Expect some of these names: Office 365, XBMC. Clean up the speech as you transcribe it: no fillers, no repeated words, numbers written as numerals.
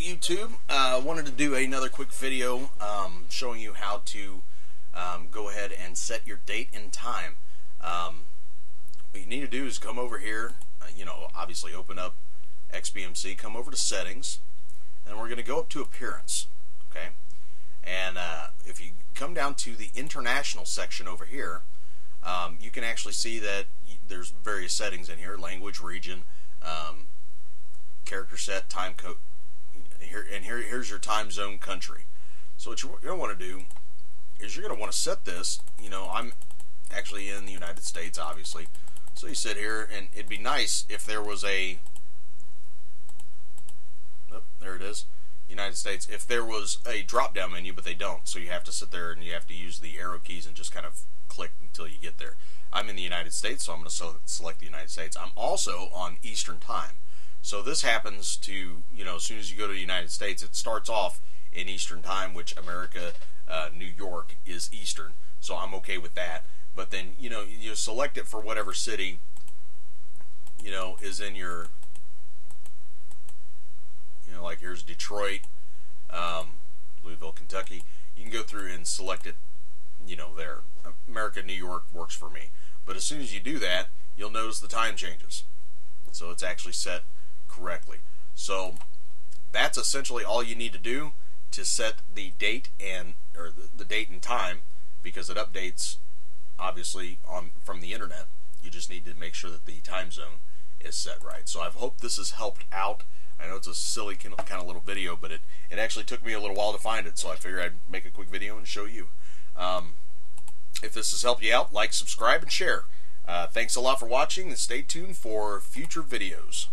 Hello YouTube, wanted to do another quick video showing you how to go ahead and set your date and time. What you need to do is come over here, obviously open up XBMC, come over to settings, and we're going to go up to appearance, okay? And if you come down to the international section over here, you can actually see that there's various settings in here, language, region, character set, time code, here's your time zone country. So what you're going to want to do is you're going to want to set this. I'm actually in the United States, obviously. So you sit here, and it'd be nice if there was a, oh, there it is, United States, if there was a drop-down menu, but they don't. So you have to sit there, and you have to use the arrow keys and just kind of click until you get there. I'm in the United States, so I'm going to select the United States. I'm also on Eastern Time. So this happens to, as soon as you go to the United States, it starts off in Eastern Time, which America, New York is Eastern. So I'm okay with that. But then, you select it for whatever city, is in your, like here's Detroit, Louisville, Kentucky. You can go through and select it, there. America, New York works for me. But as soon as you do that, you'll notice the time changes. So it's actually set correctly. So that's essentially all you need to do to set the date and the date and time, because it updates obviously from the internet. You just need to make sure that the time zone is set right. So I hope this has helped out. I know it's a silly kind of little video, but it actually took me a little while to find it, so I figured I'd make a quick video and show you. If this has helped you out, like, subscribe, and share. Thanks a lot for watching, and stay tuned for future videos.